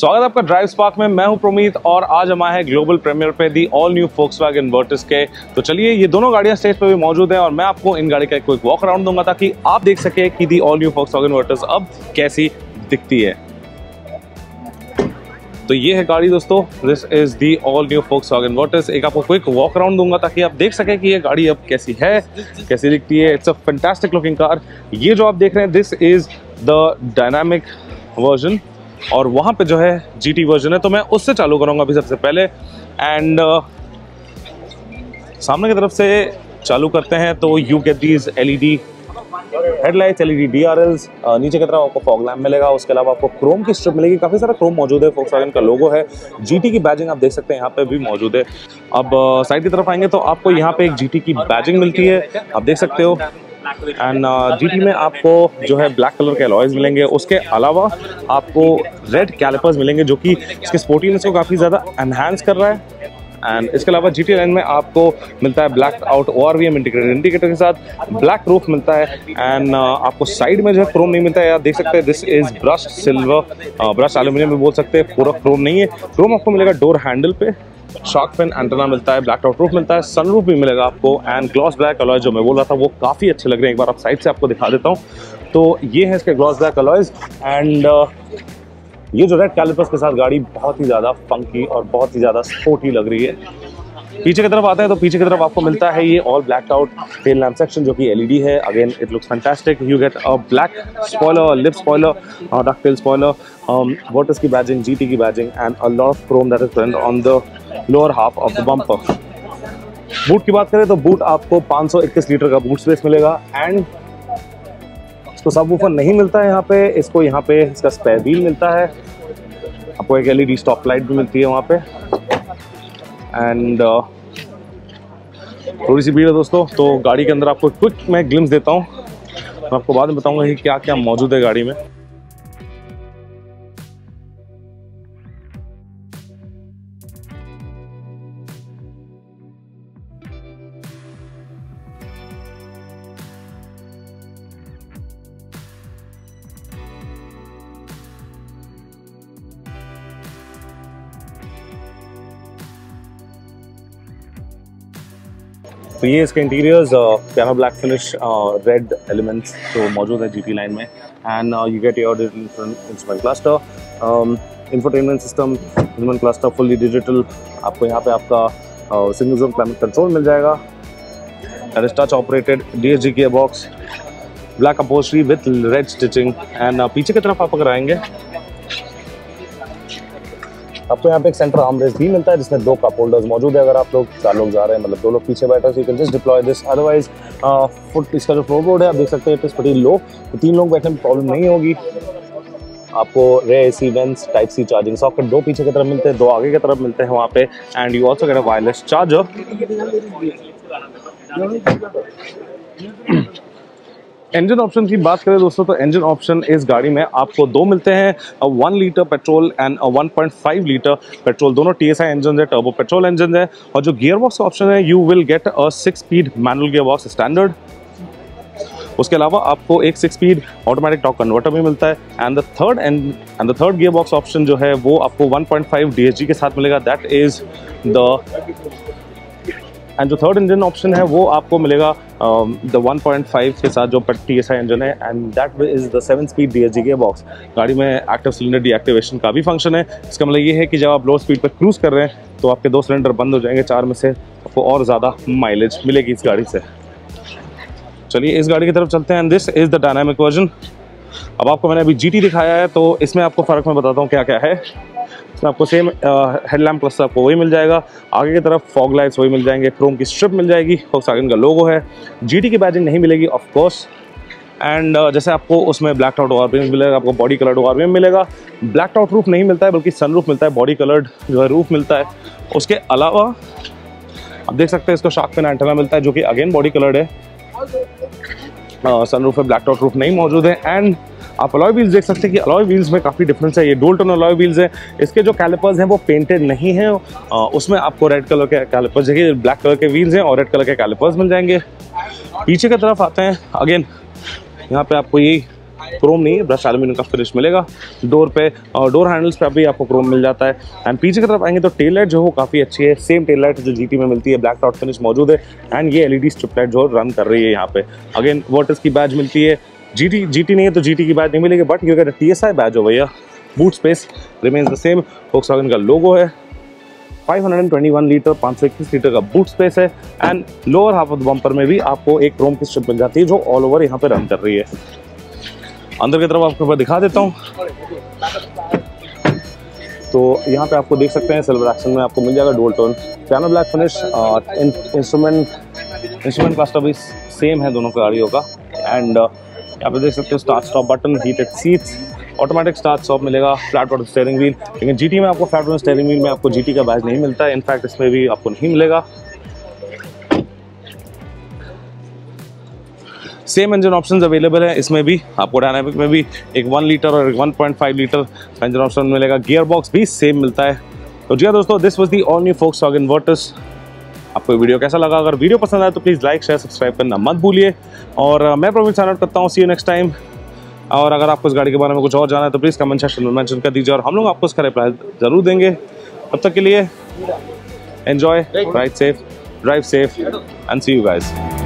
स्वागत है आपका ड्राइव स्पार्क में। मैं हूं प्रोमीत और आज हम आए हैं ग्लोबल प्रीमियर पे the all new Volkswagen Virtus के। तो चलिए, ये दोनों गाड़ियां स्टेज पे भी मौजूद हैं और मैं आपको इन गाड़ी का एक क्विक वॉक अराउंड दूंगा ताकि आप देख सके कि the all new Volkswagen Virtus अब कैसी दिखती है। तो ये है गाड़ी दोस्तों, this is the all new Volkswagen Virtus. एक आपको क्विक वॉक अराउंड दूंगा ताकि आप देख सके कि ये गाड़ी अब कैसी है, कैसी दिखती है। It's a fantastic looking car. ये जो आप देख रहे हैं this is the dynamic version और वहाँ पे जो है GT वर्जन है। तो मैं उससे चालू करूँगा अभी सबसे पहले एंड सामने की तरफ से चालू करते हैं। तो you get these LED headlights, LED DRLs, नीचे की तरफ आपको फॉग लैम्प मिलेगा। उसके अलावा आपको क्रोम की स्ट्रिप मिलेगी, काफ़ी सारा क्रोम मौजूद है। फोक्सवैगन का लोगो है, GT की बैजिंग आप देख सकते हैं यहाँ पे भी मौजूद है। अब साइड की तरफ आएंगे तो आपको यहाँ पे एक GT की बैजिंग मिलती है, आप देख सकते हो। एंड GT में आपको जो है ब्लैक कलर के अलॉयज मिलेंगे, उसके अलावा आपको रेड कैलिपर्स मिलेंगे जो कि इसके स्पोर्टीनेस को काफ़ी ज़्यादा एनहांस कर रहा है। एंड इसके अलावा GT लाइन में आपको मिलता है black out ORVM integrated indicator के साथ, ब्लैक रूफ मिलता है। एंड आपको साइड में जो है क्रोम नहीं मिलता है, आप देख सकते हैं this is brush silver, brush aluminium भी बोल सकते हैं, पूरा क्रोम नहीं है। क्रोम आपको मिलेगा डोर हैंडल पे, शॉक पिन एंटेना मिलता है, ब्लैक आउट रूफ मिलता है, सनरूफ भी मिलेगा आपको। एंड ग्लॉस ब्लैक अलॉय जो मैं बोल रहा था वो काफ़ी अच्छे लग रहे हैं, एक बार आप साइड से आपको दिखा देता हूँ। तो ये है इसके ग्लॉस ब्लैक अलॉयज। एंड ये जो रेड कैलिपर्स के साथ गाड़ी बहुत ही ज़्यादा फंकी और बहुत ही ज़्यादा स्पोर्टी लग रही है। पीछे की तरफ आते हैं तो पीछे की तरफ आपको मिलता है ये all black out tail lamp section जो कि LED है। Again it looks fantastic. You get a black spoiler, lip spoiler और डक टेल स्पॉयलर, वर्टस की बैजिंग, GT की badging and a lot of chrome that is present on the lower half of the bumper. Boot की बात करें तो boot आपको 521 litre का boot space मिलेगा। एंड तो सबवूफर नहीं मिलता है यहाँ पे, इसको यहाँ पे इसका स्पेयर व्हील मिलता है, आपको एक LED स्टॉप लाइट भी मिलती है वहाँ पे। एंड थोड़ी सी भीड़ है दोस्तों, तो गाड़ी के अंदर आपको क्विक मैं ग्लिम्स देता हूँ, मैं आपको बाद में बताऊँगा कि क्या क्या मौजूद है गाड़ी में। तो ये इसके interiors, piano black finish, red elements जो मौजूद है GT लाइन में। And you get your instrument cluster, infotainment system, instrument cluster fully digital. आपको यहाँ पे आपका सिंगल जोन क्लाइमेट कंट्रोल मिल जाएगा, touch operated DSG gear box, black upholstery with red stitching. And पीछे की तरफ आप अगर आएंगे आपको यहाँ पे एक सेंटर आर्मरेस्ट भी मिलता है जिसमें 2 कप होल्डर्स मौजूद है। अगर आप लोग 4 लोग जा रहे हैं, मतलब 2 लोग पीछे बैठे हैं, so you can just deploy this. Otherwise foot इसका जो फ्लोरबोर्ड है आप देख सकते हैं इट इज वेरी लो, तो 3 लोग बैठने में प्रॉब्लम नहीं होगी। आपको रे AC vents, Type-C charging socket, 2 पीछे की तरफ मिलते हैं, 2 आगे की तरफ मिलते हैं वहाँ पे। And you also get a wireless charger. Engine option की बात करें दोस्तों तो इंजन ऑप्शन इस गाड़ी में आपको 2 मिलते हैं, 1 litre petrol and 1.5 litre petrol. दोनों TSI इंजन है, टर्बो पेट्रोल इंजन है। और जो गियर बॉक्स ऑप्शन है you will get a 6 speed manual gear box standard. उसके अलावा आपको एक 6 स्पीड ऑटोमेटिक टॉर्क कन्वर्टर भी मिलता है। And the third gear box option जो है वो आपको 1.5 DSG के साथ मिलेगा, दैट इज द। एंड जो थर्ड इंजन ऑप्शन है वो आपको मिलेगा द 1.5 के साथ जो TSI इंजन है, and that is the 7 speed DSG gear box. गाड़ी में एक्टिव सिलेंडर डीएक्टिवेशन का भी फंक्शन है। इसका मतलब ये है कि जब आप लो स्पीड पर क्रूज कर रहे हैं तो आपके 2 सिलेंडर बंद हो जाएंगे, 4 में से आपको और ज़्यादा माइलेज मिलेगी इस गाड़ी से। चलिए इस गाड़ी की तरफ चलते हैं। And this is the dynamic version. अब आपको मैंने अभी GT दिखाया है तो इसमें आपको फ़र्क मैं बताता हूँ क्या क्या है। आपको सेम हेडलैम्प प्लस आपको वही मिल जाएगा, आगे की तरफ फॉग लाइट्स वही मिल जाएंगे, क्रोम की स्ट्रिप मिल जाएगी, फोक्सवैगन का लोगो है, GT की बैजिंग नहीं मिलेगी ऑफ कोर्स। एंड जैसे आपको उसमें ब्लैक आउट ORVM मिलेगा, आपको बॉडी कलर्ड ORVM मिलेगा, ब्लैक आउट रूफ नहीं मिलता है बल्कि सनरूफ मिलता है, बॉडी कलर्ड जो है रूफ मिलता है। उसके अलावा आप देख सकते हैं इसको शार्क पिन एंटेना मिलता है जो कि अगेन बॉडी कलर्ड है, सनरूफ है, ब्लैक आउट रूफ नहीं मौजूद है। एंड आप अलॉय व्हील्स देख सकते हैं कि अलॉय व्हील्स में काफ़ी डिफरेंस है, ये डुअल टोन अलॉय व्हील्स है। इसके जो कैलिपर्स हैं वो पेंटेड नहीं हैं, उसमें आपको रेड कलर के कैलिपर्स देखिए, ब्लैक कलर के व्हील्स हैं और रेड कलर के कैलिपर्स मिल जाएंगे। पीछे की तरफ आते हैं, अगेन यहाँ पे आपको यही क्रोम नहीं है, ब्रश एल्यूमिनियम का फिनिश मिलेगा। डोर पे और डोर हैंडल्स पे भी आपको क्रोम मिल जाता है। एंड पीछे की तरफ आएंगे तो टेल लाइट जो हो काफ़ी अच्छी है, सेम टेल लाइट जो GT में मिलती है, ब्लैक डॉट फिनिश मौजूद है। एंड ये LED स्ट्रिप लाइट जो रन कर रही है यहाँ पे, अगेन वर्टस की बैज मिलती है। GT नहीं है तो GT की बैज नहीं मिलेगी, बट ये TSI बैज हो भैया। Boot space remains the same, Volkswagen का लोगो है। 521 लीटर 521 लीटर का बूट स्पेस है। And lower half of the bumper में भी आपको एक क्रोम की स्ट्रिप मिल जाती है जो ऑल ओवर यहाँ पे रन कर रही है। अंदर की तरफ आपको दिखा देता हूँ, तो यहाँ पे आपको देख सकते हैं सिल्वर एक्शन में आपको मिल जाएगा dual tone, piano black finish. Instrument cluster भी सेम है दोनों गाड़ियों का। एंड यहाँ पे देख सकते हो start stop button, heated seats, automatic start stop मिलेगा, फ्लैट बॉटम स्टीयरिंग व्हील। लेकिन GT में आपको फ्लैट बॉटम स्टीयरिंग व्हील में आपको GT का बैज नहीं मिलता है, इनफैक्ट इसमें भी आपको नहीं मिलेगा। सेम इंजन ऑप्शंस अवेलेबल है इसमें भी, आपको डायनामिक में भी एक 1 लीटर और एक 1.5 लीटर का इंजन ऑप्शन मिलेगा। गियर बॉक्स भी सेम मिलता है। तो जी हाँ दोस्तों, this was the all new Volkswagen Virtus. आपको वीडियो कैसा लगा? अगर वीडियो पसंद आए तो प्लीज़ लाइक शेयर सब्सक्राइब करना मत भूलिए। और मैं प्रवीण साहरान करता हूँ, सी यू नेक्स्ट टाइम। और अगर आपको इस गाड़ी के बारे में कुछ और जाना है तो प्लीज़ कमेंट सेक्शन में मेंशन कर दीजिए और हम लोग आपको इसका रिप्लाई जरूर देंगे। तब तक के लिए enjoy, ride safe, drive safe and see you guys.